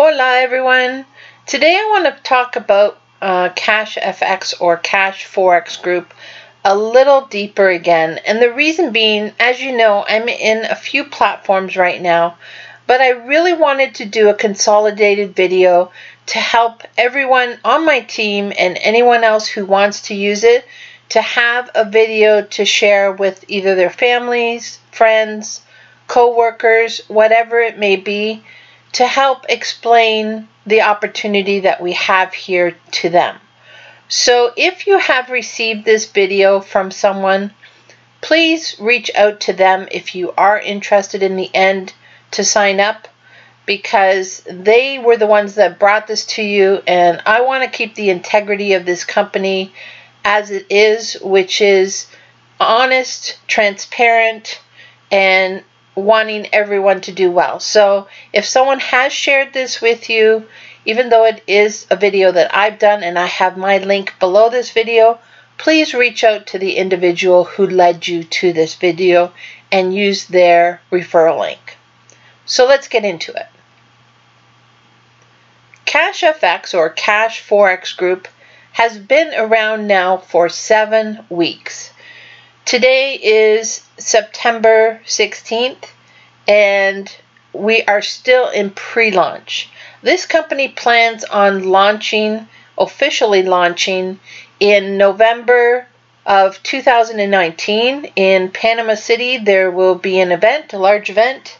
Hola everyone! Today I want to talk about Cash FX or Cash Forex Group a little deeper again. And the reason being, as you know, I'm in a few platforms right now, but I really wanted to do a consolidated video to help everyone on my team and anyone else who wants to use it to have a video to share with either their families, friends, co-workers, whatever it may be, to help explain the opportunity that we have here to them. So if you have received this video from someone, please reach out to them if you are interested in the end to sign up, because they were the ones that brought this to you, and I want to keep the integrity of this company as it is, which is honest, transparent, and wanting everyone to do well. So if someone has shared this with you, even though it is a video that I've done and I have my link below this video, please reach out to the individual who led you to this video and use their referral link. So let's get into it. Cash FX or Cash Forex Group has been around now for 7 weeks. Today is September 16th, and we are still in pre-launch. This company plans on officially launching in November of 2019 in Panama City. There will be an event, a large event,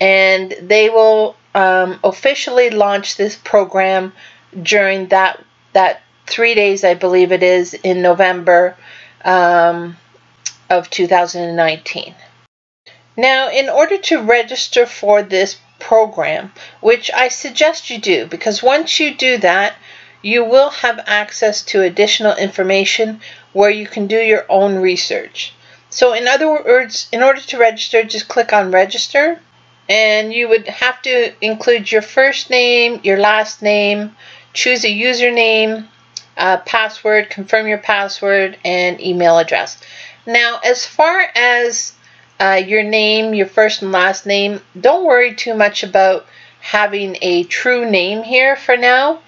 and they will officially launch this program during that 3 days, I believe it is, in November of 2019. Now, in order to register for this program, which I suggest you do, because once you do that, you will have access to additional information where you can do your own research. So in other words, in order to register, just click on register, and you would have to include your first name, your last name, choose a username, password, confirm your password, and email address. Now, as far as your name, your first and last name, don't worry too much about having a true name here for now.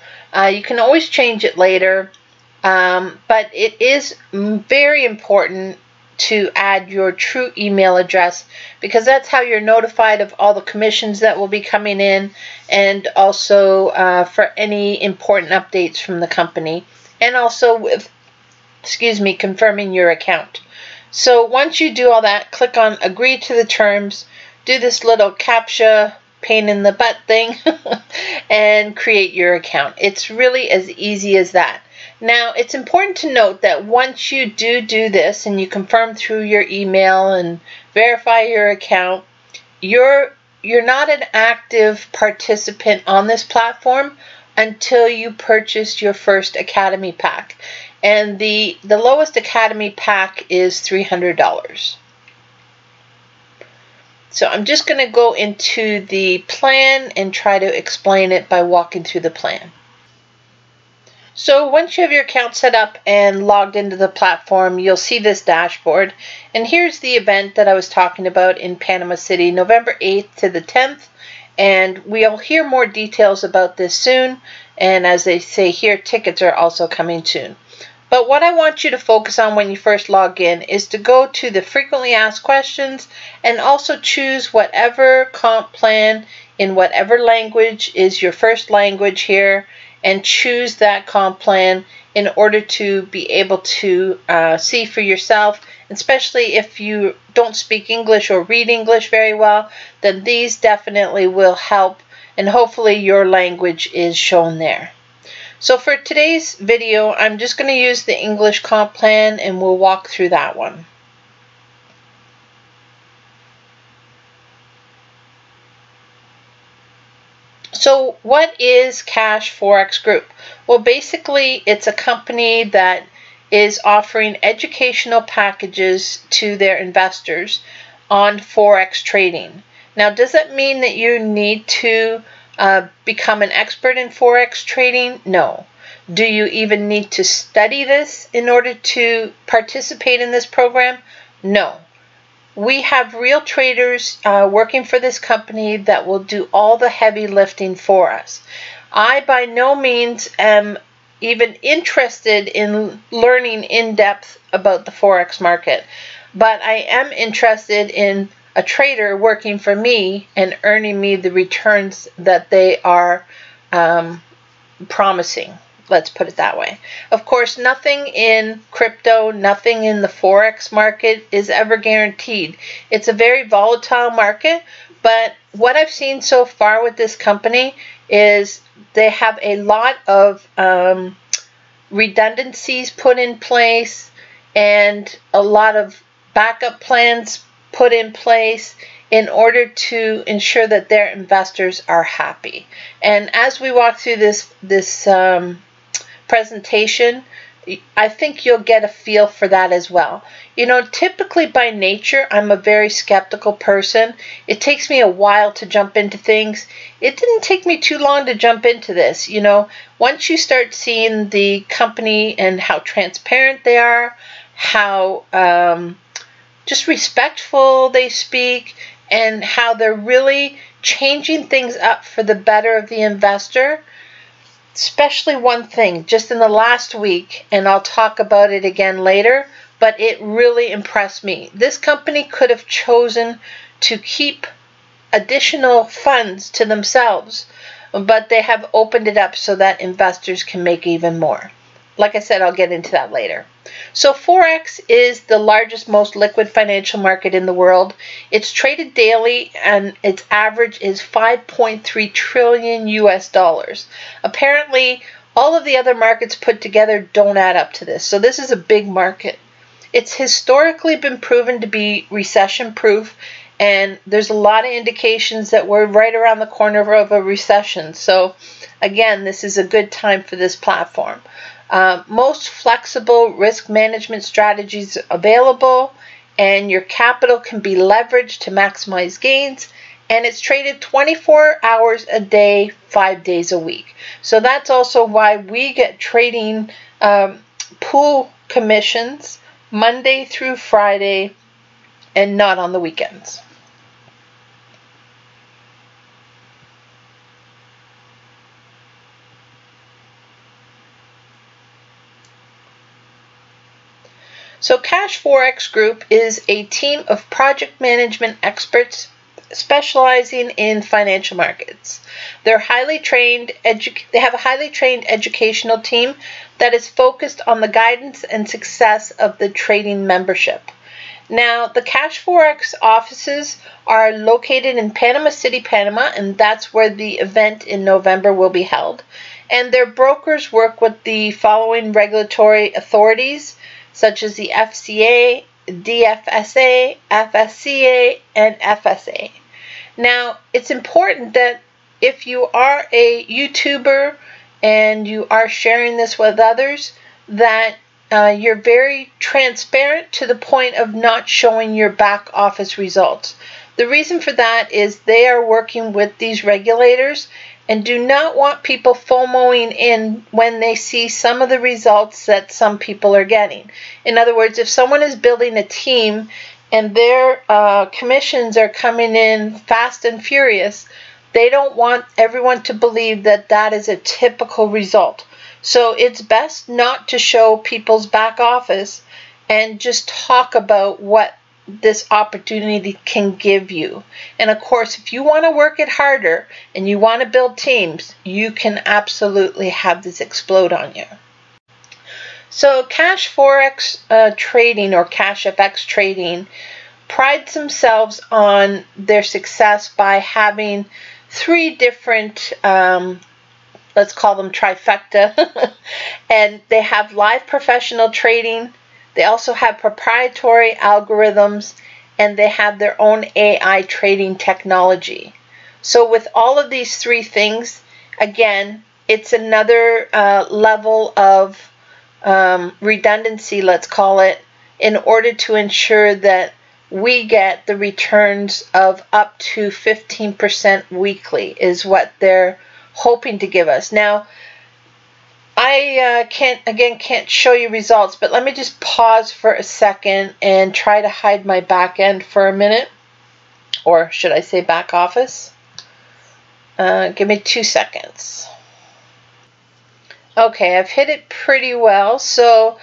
You can always change it later, but it is very important to add your true email address, because that's how you're notified of all the commissions that will be coming in, and also for any important updates from the company, and also with, excuse me, confirming your account. So once you do all that, click on agree to the terms, do this little CAPTCHA pain in the butt thing, and create your account. It's really as easy as that. Now, it's important to note that once you do this and you confirm through your email and verify your account, you're not an active participant on this platform until you purchase your first Academy Pack. And the lowest Academy Pack is $300. So I'm just going to go into the plan and try to explain it by walking through the plan. So once you have your account set up and logged into the platform, you'll see this dashboard. And here's the event that I was talking about in Panama City, November 8th to the 10th. And we'll hear more details about this soon. And as they say here, tickets are also coming soon. But what I want you to focus on when you first log in is to go to the frequently asked questions and also choose whatever comp plan in whatever language is your first language here, and choose that comp plan in order to be able to see for yourself, especially if you don't speak English or read English very well, then these definitely will help, and hopefully your language is shown there. So for today's video, I'm just going to use the English comp plan, and we'll walk through that one. So what is Cash Forex Group? Well, basically, it's a company that is offering educational packages to their investors on forex trading. Now, does that mean that you need to become an expert in forex trading? No. Do you even need to study this in order to participate in this program? No. We have real traders working for this company that will do all the heavy lifting for us. I by no means am even interested in learning in depth about the Forex market, but I am interested in a trader working for me and earning me the returns that they are promising. Let's put it that way. Of course, nothing in crypto, nothing in the Forex market is ever guaranteed. It's a very volatile market, but what I've seen so far with this company is they have a lot of redundancies put in place and a lot of backup plans put in place in order to ensure that their investors are happy. And as we walk through this presentation, I think you'll get a feel for that as well. You know, typically by nature, I'm a very skeptical person. It takes me a while to jump into things. It didn't take me too long to jump into this. You know, once you start seeing the company and how transparent they are, how just respectful they speak, and how they're really changing things up for the better of the investor, especially one thing just in the last week, and I'll talk about it again later, but it really impressed me. This company could have chosen to keep additional funds to themselves, but they have opened it up so that investors can make even more. Like I said, I'll get into that later. So Forex is the largest, most liquid financial market in the world. It's traded daily and its average is 5.3 trillion US dollars. Apparently, all of the other markets put together don't add up to this. So this is a big market. It's historically been proven to be recession-proof, and there's a lot of indications that we're right around the corner of a recession. So again, this is a good time for this platform. Most flexible risk management strategies available, and your capital can be leveraged to maximize gains, and it's traded 24 hours a day, 5 days a week. So that's also why we get trading pool commissions Monday through Friday and not on the weekends. So Cash Forex Group is a team of project management experts specializing in financial markets. They're highly trained, they have a highly trained educational team that is focused on the guidance and success of the trading membership. Now, the Cash Forex offices are located in Panama City, Panama, and that's where the event in November will be held. And their brokers work with the following regulatory authorities, such as the FCA, DFSA, FSCA, and FSA. Now, it's important that if you are a YouTuber and you are sharing this with others, that you're very transparent to the point of not showing your back office results. The reason for that is they are working with these regulators and do not want people FOMOing in when they see some of the results that some people are getting. In other words, if someone is building a team and their commissions are coming in fast and furious, they don't want everyone to believe that that is a typical result. So it's best not to show people's back office and just talk about what this opportunity can give you. And of course, if you want to work it harder and you want to build teams, you can absolutely have this explode on you. So Cash Forex trading, or Cash FX trading, prides themselves on their success by having three different let's call them trifecta and they have live professional trading. They also have proprietary algorithms, and they have their own AI trading technology. So with all of these three things, again, it's another level of redundancy, let's call it, in order to ensure that we get the returns of up to 15% weekly is what they're hoping to give us. Now, I can't show you results, but let me just pause for a second and try to hide my back end for a minute, or should I say back office? Give me 2 seconds. Okay, I've hit it pretty well. So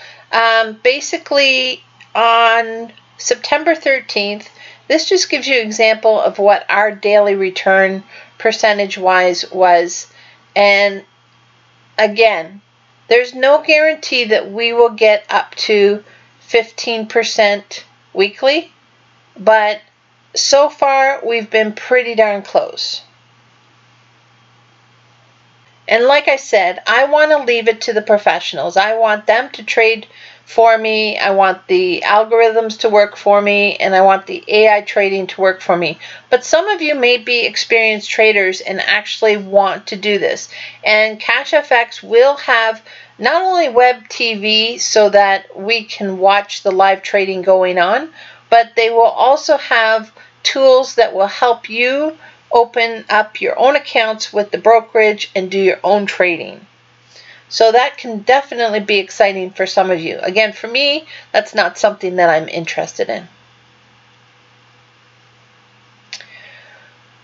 basically on September 13th, this just gives you an example of what our daily return percentage-wise was. And again, there's no guarantee that we will get up to 15% weekly, but so far we've been pretty darn close. And like I said, I want to leave it to the professionals. I want them to trade for me. I want the algorithms to work for me, and I want the AI trading to work for me. But some of you may be experienced traders and actually want to do this. And Cash FX will have not only web TV so that we can watch the live trading going on, but they will also have tools that will help you open up your own accounts with the brokerage and do your own trading. So that can definitely be exciting for some of you. Again, for me, that's not something that I'm interested in.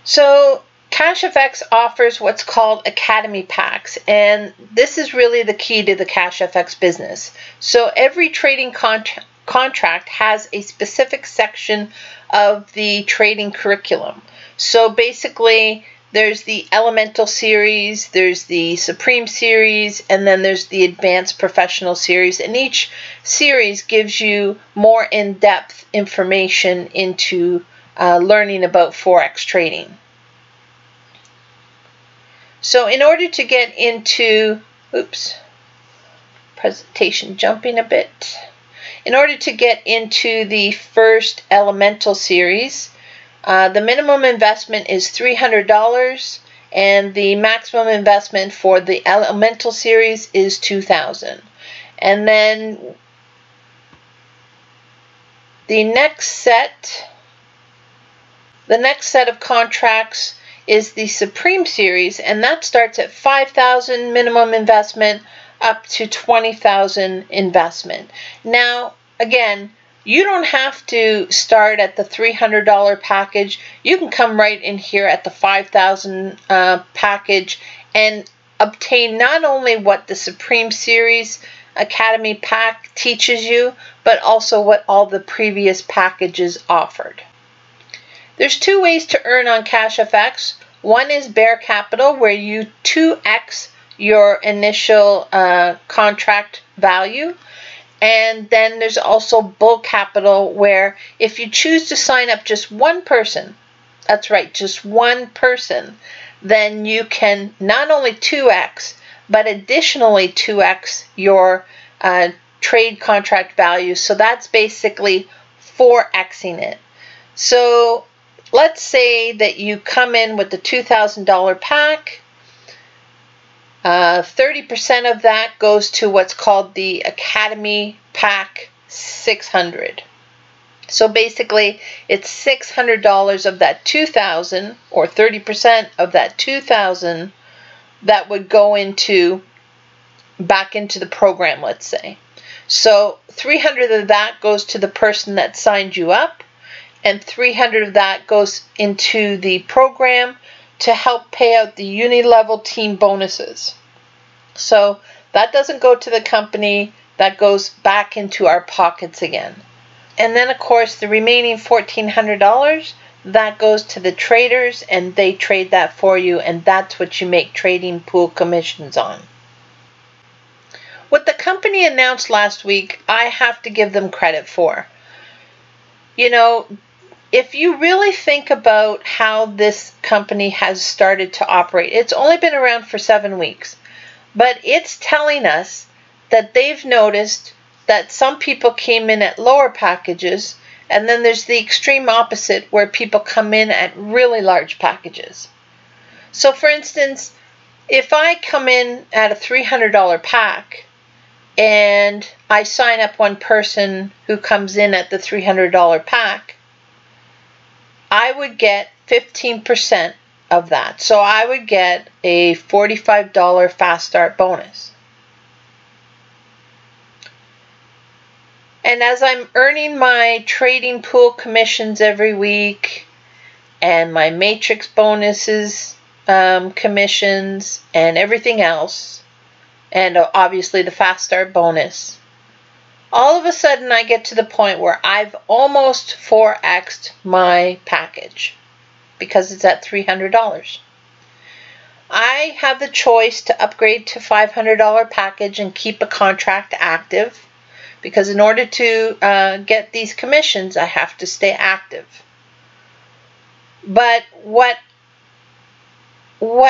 So Cash FX offers what's called Academy Packs, and this is really the key to the Cash FX business. So every trading contract has a specific section of the trading curriculum. So basically, there's the Elemental Series, there's the Supreme Series, and then there's the Advanced Professional Series. And each series gives you more in-depth information into learning about Forex trading. So in order to get into, oops, presentation jumping a bit. In order to get into the first Elemental Series, the minimum investment is $300, and the maximum investment for the Elemental Series is $2,000. And then the next set of contracts is the Supreme Series, and that starts at $5,000 minimum investment up to $20,000 investment. Now, again, you don't have to start at the $300 package. You can come right in here at the $5,000 package and obtain not only what the Supreme Series Academy Pack teaches you, but also what all the previous packages offered. There's two ways to earn on Cash FX. One is bare capital, where you 2x your initial contract value. And then there's also bull capital, where if you choose to sign up just one person, that's right, just one person, then you can not only 2x, but additionally 2x your trade contract value. So that's basically 4xing it. So let's say that you come in with the $2,000 pack. 30% of that goes to what's called the Academy Pack 600. So basically, it's $600 of that $2,000, or 30% of that $2,000, that would go into back into the program, let's say. So 300 of that goes to the person that signed you up, and 300 of that goes into the program to help pay out the uni-level team bonuses. So that doesn't go to the company, that goes back into our pockets again. And then of course the remaining $1,400, that goes to the traders, and they trade that for you, and that's what you make trading pool commissions on. What the company announced last week, I have to give them credit for. You know, if you really think about how this company has started to operate, it's only been around for 7 weeks, but it's telling us that they've noticed that some people came in at lower packages, and then there's the extreme opposite where people come in at really large packages. So for instance, if I come in at a $300 pack and I sign up one person who comes in at the $300 pack, I would get 15% of that. So I would get a $45 fast start bonus. And as I'm earning my trading pool commissions every week and my matrix bonuses commissions and everything else, and obviously the fast start bonus, all of a sudden I get to the point where I've almost 4x'd my package because it's at $300. I have the choice to upgrade to $500 package and keep a contract active, because in order to get these commissions, I have to stay active. But what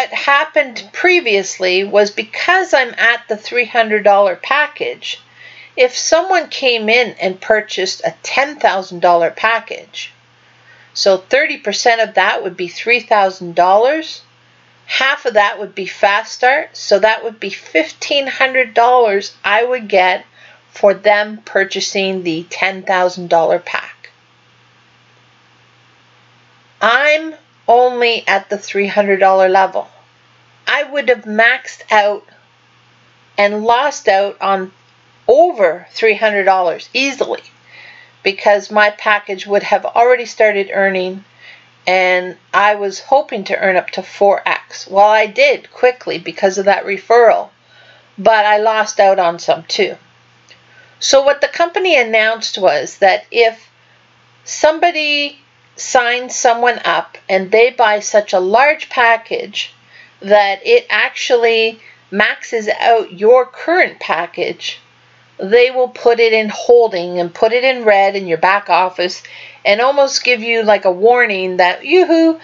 happened previously was, because I'm at the $300 package, if someone came in and purchased a $10,000 package, so 30% of that would be $3,000. Half of that would be fast start, so that would be $1,500 I would get for them purchasing the $10,000 pack. I'm only at the $300 level. I would have maxed out and lost out on over $300 easily, because my package would have already started earning, and I was hoping to earn up to 4x. Well, I did quickly because of that referral, but I lost out on some too. So what the company announced was that if somebody signs someone up and they buy such a large package that it actually maxes out your current package, they will put it in holding and put it in red in your back office and almost give you like a warning that, yoo-hoo,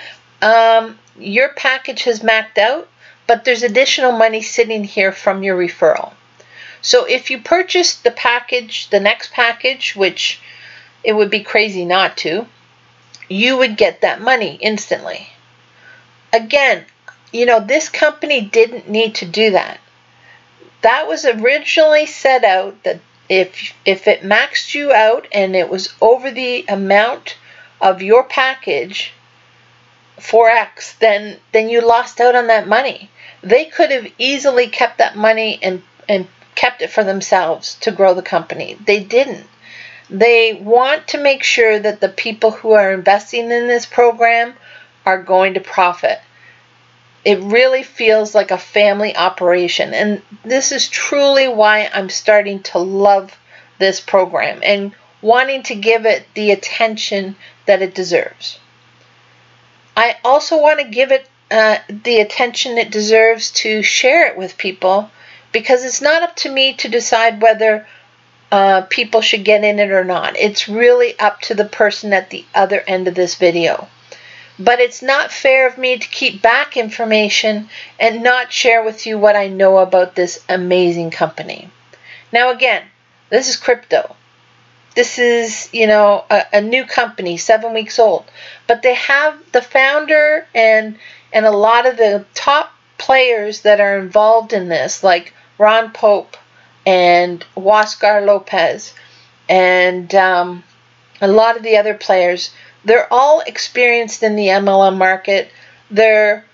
your package has maxed out, but there's additional money sitting here from your referral. So if you purchase the package, the next package, which it would be crazy not to, you would get that money instantly. Again, you know, this company didn't need to do that. That was originally set out that if it maxed you out and it was over the amount of your package, 4x, then you lost out on that money. They could have easily kept that money and kept it for themselves to grow the company. They didn't. They want to make sure that the people who are investing in this program are going to profit. It really feels like a family operation, and this is truly why I'm starting to love this program and wanting to give it the attention that it deserves. I also want to give it the attention it deserves to share it with people, because it's not up to me to decide whether people should get in it or not. It's really up to the person at the other end of this video. But it's not fair of me to keep back information and not share with you what I know about this amazing company. Now again, this is crypto. This is, you know, a new company, 7 weeks old. But they have the founder and a lot of the top players that are involved in this, like Ron Pope and Oscar Lopez and a lot of the other players. They're all experienced in the MLM market. They're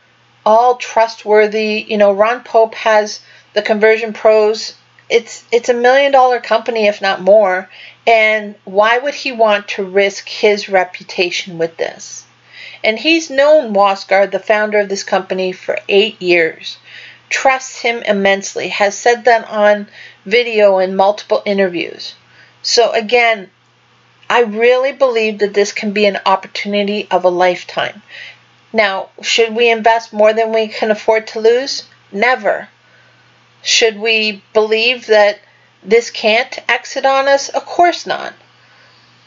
all trustworthy. You know, Ron Pope has the Conversion Pros. It's $1 million company, if not more. And why would he want to risk his reputation with this? And he's known Wasgard, the founder of this company, for 8 years. Trusts him immensely. Has said that on video in multiple interviews. So again, I really believe that this can be an opportunity of a lifetime. Now, should we invest more than we can afford to lose? Never. Should we believe that this can't exit on us? Of course not.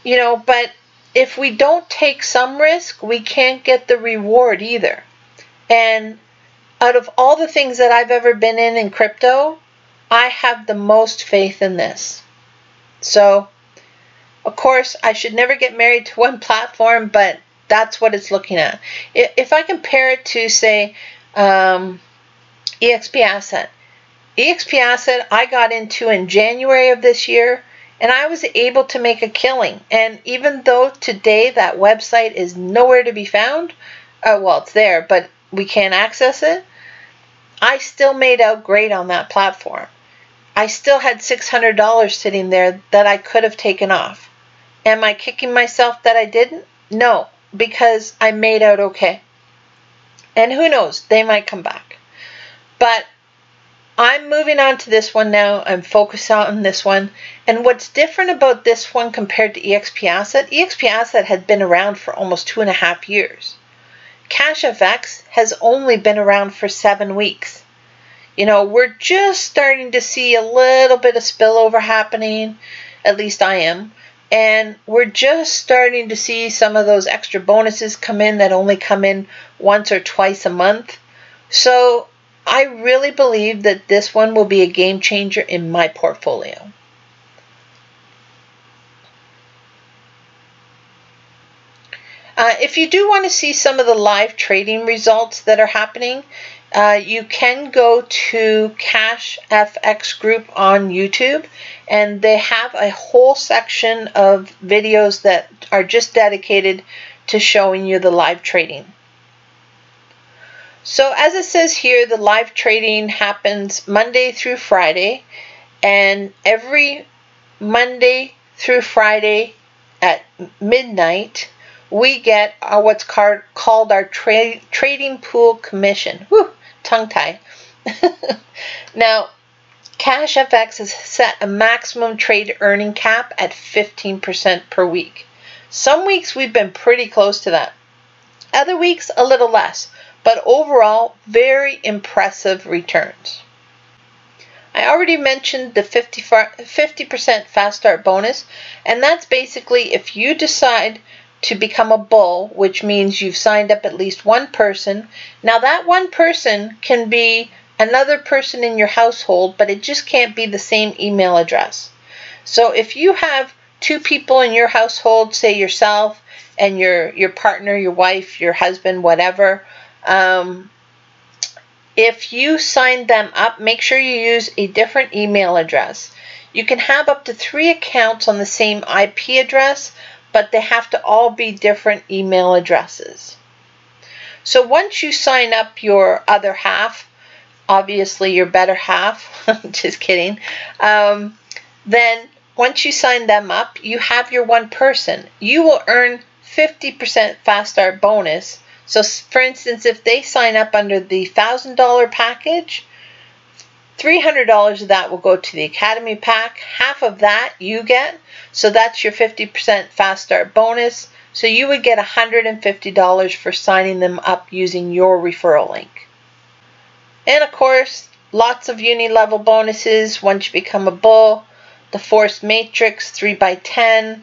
You know, but if we don't take some risk, we can't get the reward either. And out of all the things that I've ever been in crypto, I have the most faith in this. So, of course, I should never get married to one platform, but that's what it's looking at. If I compare it to, say, EXP Asset I got into in January of this year, and I was able to make a killing. And even though today that website is nowhere to be found, well, it's there, but we can't access it, I still made out great on that platform. I still had $600 sitting there that I could have taken off. Am I kicking myself that I didn't? No, because I made out okay. And who knows, they might come back. But I'm moving on to this one now. I'm focused on this one. And what's different about this one compared to EXP Asset? EXP Asset had been around for almost 2.5 years. Cash FX has only been around for 7 weeks. You know, we're just starting to see a little bit of spillover happening, at least I am, and we're just starting to see some of those extra bonuses come in that only come in once or twice a month. So I really believe that this one will be a game changer in my portfolio. If you do want to see some of the live trading results that are happening, you can go to Cash FX Group on YouTube, and they have a whole section of videos that are just dedicated to showing you the live trading. So as it says here, the live trading happens Monday through Friday, and every Monday through Friday at midnight, we get what's called our trading pool commission. Whew, tongue tie. Now, Cash FX has set a maximum trade earning cap at 15% per week. Some weeks we've been pretty close to that. Other weeks, a little less. But overall, very impressive returns. I already mentioned the 50% fast start bonus, and that's basically if you decide to become a bull, which means you've signed up at least one person. Now that one person can be another person in your household, but it just can't be the same email address. So if you have two people in your household, say yourself and your partner, your wife, your husband, whatever, if you sign them up, make sure you use a different email address. You can have up to 3 accounts on the same IP address, but they have to all be different email addresses. So once you sign up your other half, obviously your better half, just kidding, then once you sign them up, you have your one person. You will earn 50% fast start bonus. So for instance, if they sign up under the $1,000 package, $300 of that will go to the Academy Pack. Half of that you get. So that's your 50% fast start bonus. So you would get $150 for signing them up using your referral link. And of course, lots of uni level bonuses once you become a bull. The Force Matrix, 3x10.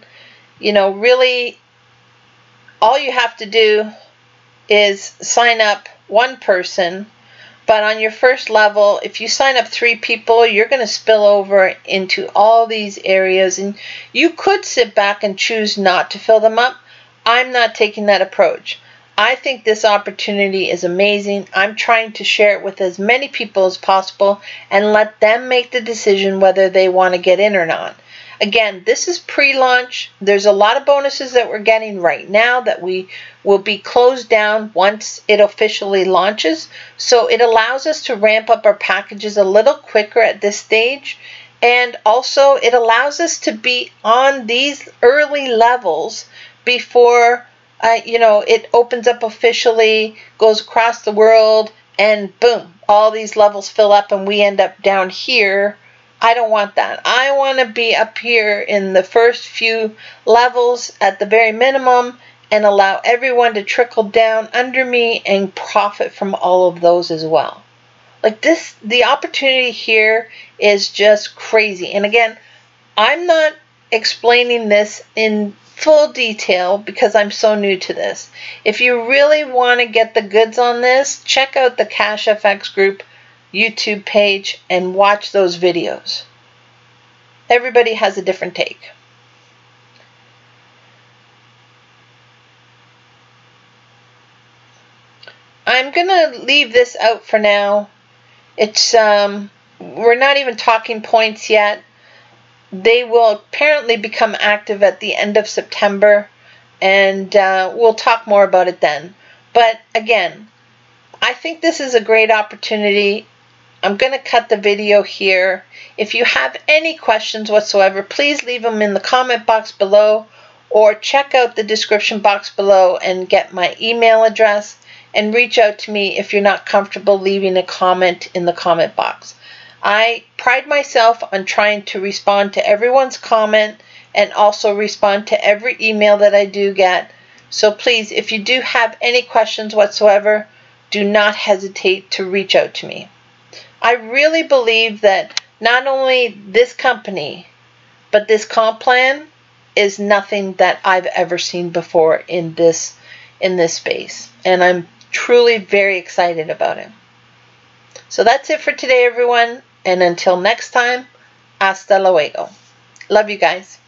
You know, really all you have to do is sign up one person. But on your first level, if you sign up 3 people, you're going to spill over into all these areas. And you could sit back and choose not to fill them up. I'm not taking that approach. I think this opportunity is amazing. I'm trying to share it with as many people as possible and let them make the decision whether they want to get in or not. Again, this is pre-launch. There's a lot of bonuses that we're getting right now that we will be closed down once it officially launches. So it allows us to ramp up our packages a little quicker at this stage. And also it allows us to be on these early levels before, you know, it opens up officially, goes across the world, and boom, all these levels fill up and we end up down here. I don't want that. I want to be up here in the first few levels at the very minimum and allow everyone to trickle down under me and profit from all of those as well. Like this, the opportunity here is just crazy. And again, I'm not explaining this in full detail because I'm so new to this. If you really want to get the goods on this, check out the Cash FX Group YouTube page and watch those videos. Everybody has a different take. I'm gonna leave this out for now. It's we're not even talking points yet. They will apparently become active at the end of September, and we'll talk more about it then. But again, I think this is a great opportunity. I'm going to cut the video here. If you have any questions whatsoever, please leave them in the comment box below or check out the description box below and get my email address and reach out to me if you're not comfortable leaving a comment in the comment box. I pride myself on trying to respond to everyone's comment and also respond to every email that I do get. So please, if you do have any questions whatsoever, do not hesitate to reach out to me. I really believe that not only this company, but this comp plan is nothing that I've ever seen before in this space. And I'm truly very excited about it. So that's it for today, everyone. And until next time, hasta luego. Love you guys.